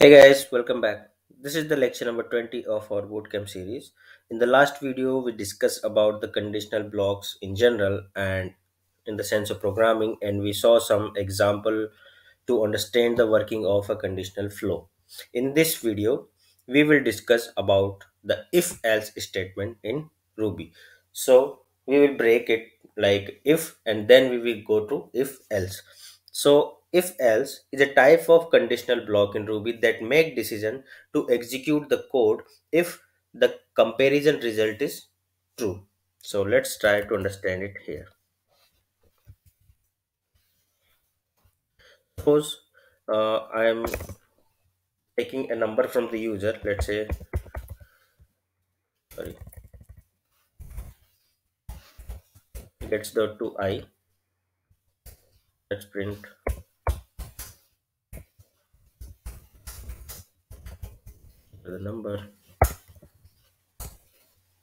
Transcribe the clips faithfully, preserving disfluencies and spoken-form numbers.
Hey guys, welcome back. This is the lecture number twenty of our bootcamp series. In the last video, we discussed about the conditional blocks in general and in the sense of programming, and we saw some example to understand the working of a conditional flow. In this video, we will discuss about the if-else statement in Ruby. So we will break it like if, and then we will go to if-else. So if-else is a type of conditional block in Ruby that make decision to execute the code if the comparison result is true. So let's try to understand it here. Suppose uh, I am taking a number from the user, let's say, sorry, let's go to I, let's print. The number.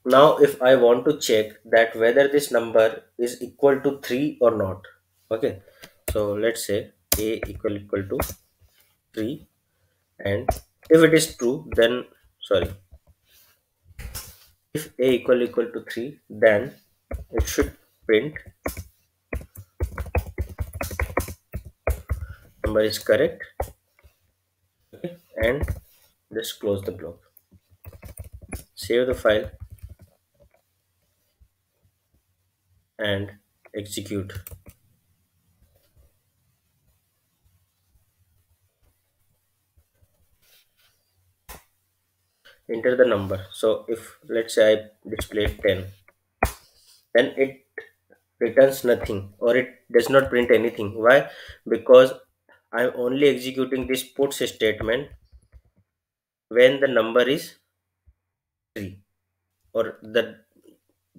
Now if I want to check that whether this number is equal to three or not, okay, so let's say a equal equal to three, and if it is true, then sorry if a equal equal to three, then it should print number is correct, okay, and just close the block, save the file and execute. Enter the number. So if let's say I display ten, then it returns nothing or it does not print anything. Why? Because I am only executing this puts statement when the number is three or the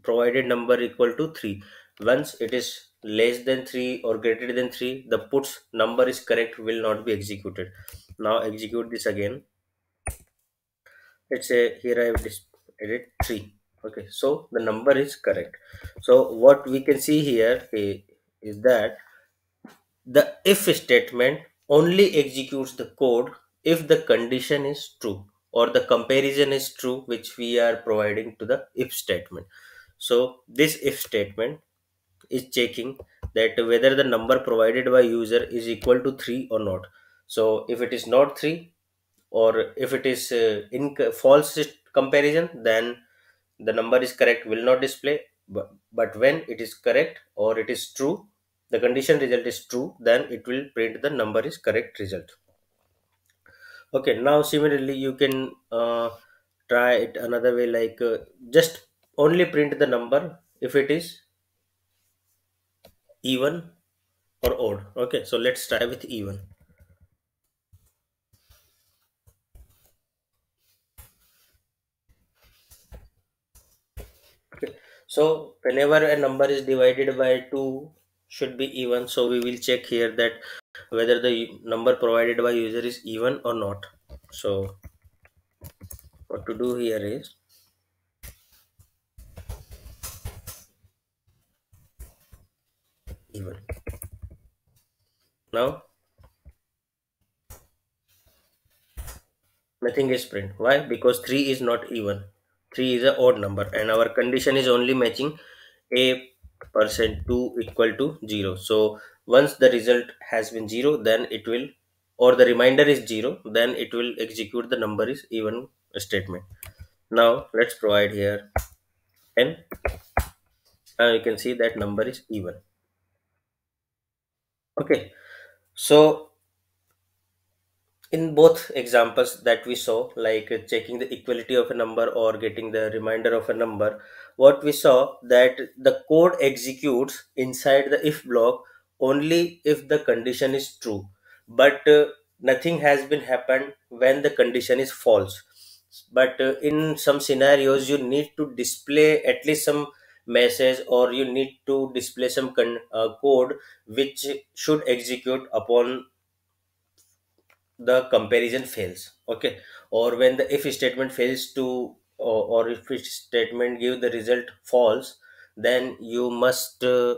provided number equal to three. Once it is less than three or greater than three, the puts number is correct will not be executed. Now execute this again. Let's say here I have edit three. Okay, so the number is correct. So what we can see here is that the if statement only executes the code if the condition is true or the comparison is true, which we are providing to the if statement. So this if statement is checking that whether the number provided by user is equal to three or not. So if it is not three or if it is uh, in false comparison, then the number is correct will not display, but, but when it is correct or it is true, the condition result is true, then it will print the number is correct result. Okay, now similarly you can uh, try it another way, like uh, just only print the number if it is even or odd. Okay, so let's try with even. Okay, so whenever a number is divided by two should be even, so we will check here that whether the number provided by user is even or not. So what to do here is even. Now nothing is print. Why? Because three is not even, three is an odd number, and our condition is only matching a percent two equal to zero. So once the result has been zero, then it will, or the remainder is zero, then it will execute the number is even statement. Now let's provide here ten. Now you can see that number is even. Okay, so in both examples that we saw, like checking the equality of a number or getting the remainder of a number, what we saw that the code executes inside the if block only if the condition is true, but uh, nothing has been happened when the condition is false. But uh, in some scenarios you need to display at least some message, or you need to display some con uh, code which should execute upon the comparison fails, okay, or when the if statement fails to, or, or if statement give the result false, then you must uh,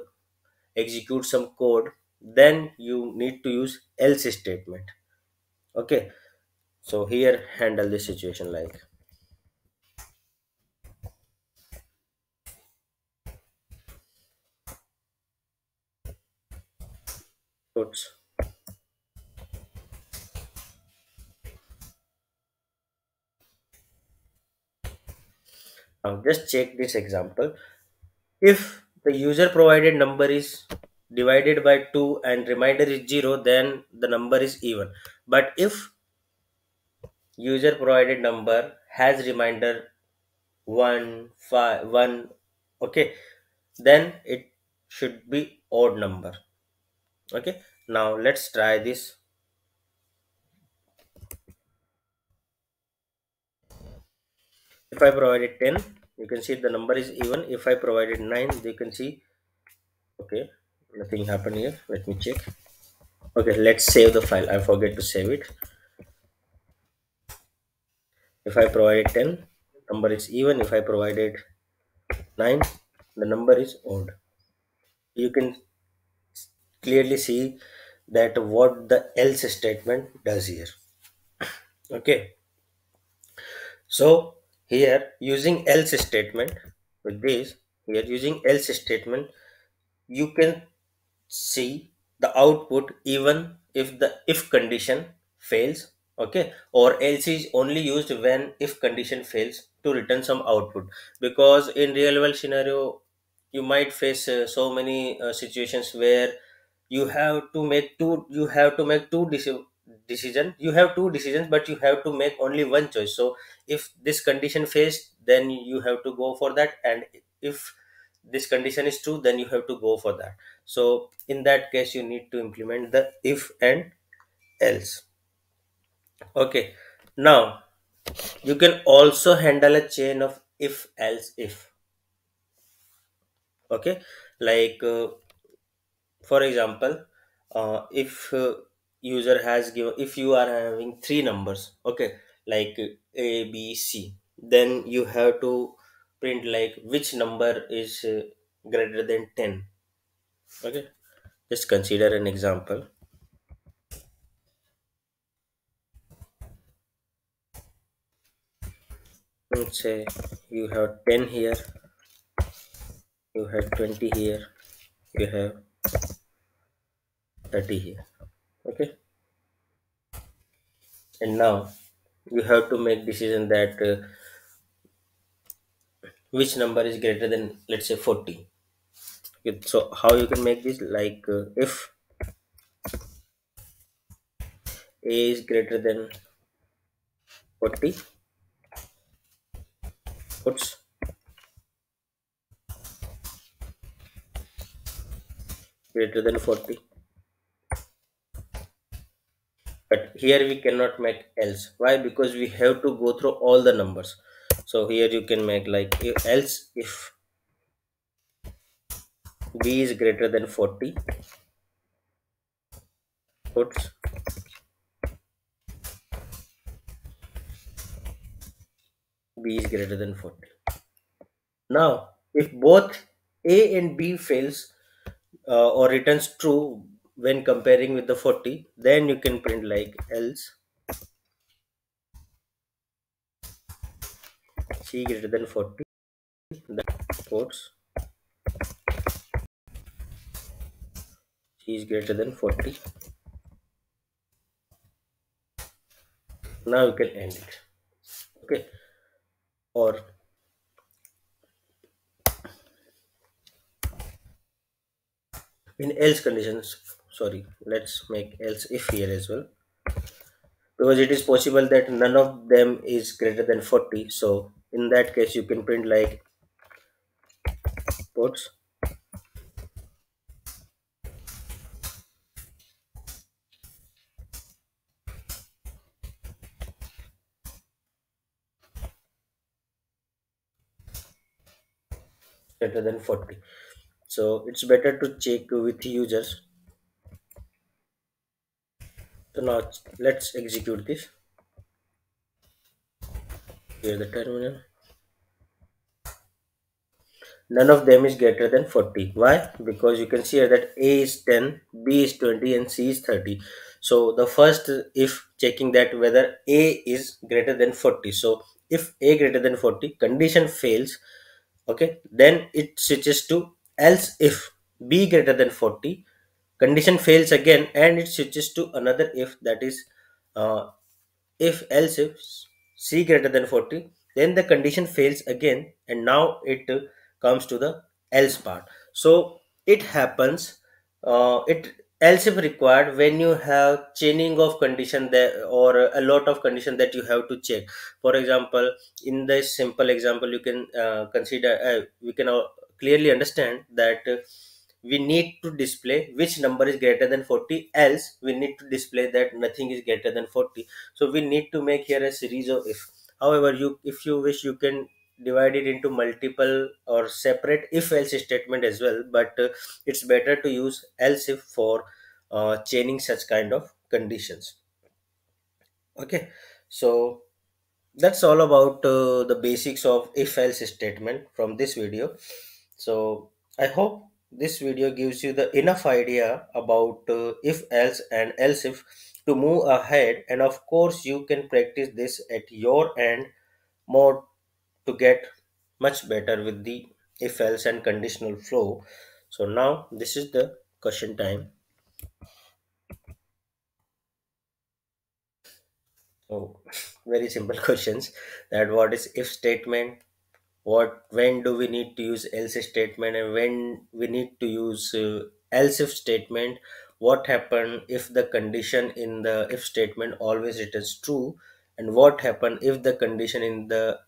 execute some code, then you need to use else statement. Okay, So here handle this situation like oops. Now just check this example. If the user provided number is divided by two and remainder is zero, then the number is even. But if user provided number has remainder one, five, one, okay, then it should be odd number. Okay, now let's try this. If I provided ten, you can see the number is even. If I provided nine, you can see, okay, nothing happened here. Let me check. Okay, let's save the file. I forget to save it. If I provided ten, number is even. If I provided nine, the number is odd. You can clearly see that what the else statement does here. Okay, so here using else statement, with this here using else statement, you can see the output even if the if condition fails. Okay, or else is only used when if condition fails to return some output, because in real world scenario you might face uh, so many uh, situations where you have to make two you have to make two deci decisions you have two decisions but you have to make only one choice. So if this condition fails, then you have to go for that, and if this condition is true, then you have to go for that. So in that case you need to implement the if and else. Okay, now you can also handle a chain of if else if. Okay, like uh, for example, uh, if uh, user has given, if you are having three numbers, okay, like A, B, C, then you have to print like which number is uh, greater than ten. Okay, just consider an example. Let's say you have ten here, you have twenty here, you have thirty here. Okay, and now you have to make decision that uh, which number is greater than, let's say, forty. Okay, so how you can make this, like uh, if A is greater than forty, oops, greater than forty. But here we cannot make else. Why? Because we have to go through all the numbers. So here you can make like else if B is greater than forty, oops, B is greater than forty. Now if both A and B fails, Uh, or returns true when comparing with the forty, then you can print like else C greater than forty, that quotes C is greater than forty. Now you can end it. Okay, or in else conditions, sorry, let's make else if here as well, because it is possible that none of them is greater than forty. So in that case you can print like quotes greater than forty. So it's better to check with users. So now let's execute this. Here's the terminal. None of them is greater than forty. Why? Because you can see here that A is ten, B is twenty, and C is thirty. So the first if checking that whether A is greater than forty. So if A greater than forty, condition fails, okay, then it switches to else if B greater than forty, condition fails again, and it switches to another if, that is uh, if else if C greater than forty, then the condition fails again, and now it uh, comes to the else part. So it happens, uh, it else if required when you have chaining of condition there, or a lot of condition that you have to check. For example, in this simple example, you can uh, consider uh, we can uh, clearly understand that uh, we need to display which number is greater than forty, else we need to display that nothing is greater than forty. So we need to make here a series of if. However, you if you wish, you can divide it into multiple or separate if else statement as well, but uh, it's better to use else if for uh, chaining such kind of conditions. Okay, so that's all about uh, the basics of if else statement from this video. So I hope this video gives you the enough idea about uh, if else and else if to move ahead, and of course you can practice this at your end more to get much better with the if else and conditional flow. So now this is the question time. So very simple questions, that what is if statement, what when do we need to use else statement, and when we need to use uh, else if statement, what happen if the condition in the if statement always returns true, and what happen if the condition in the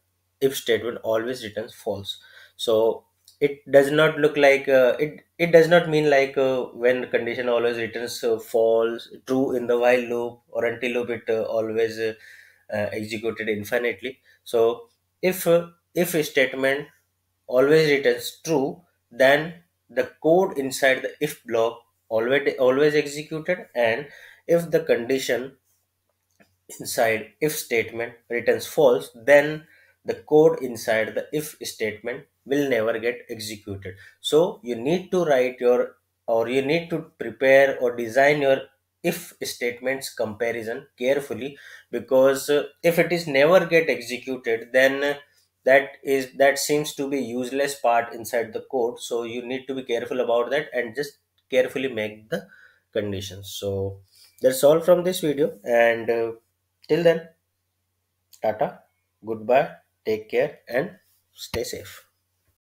if statement always returns false. So it does not look like uh, it it does not mean like uh, when condition always returns uh, false true in the while loop or until loop, it uh, always uh, uh, executed infinitely. So if uh, if a statement always returns true, then the code inside the if block always always executed, and if the condition inside if statement returns false, then the code inside the if statement will never get executed. So you need to write your or you need to prepare or design your if statements comparison carefully, because uh, if it is never get executed, then uh, that is that seems to be useless part inside the code. So you need to be careful about that and just carefully make the conditions. So that's all from this video, and uh, till then, tata, goodbye, take care, and stay safe.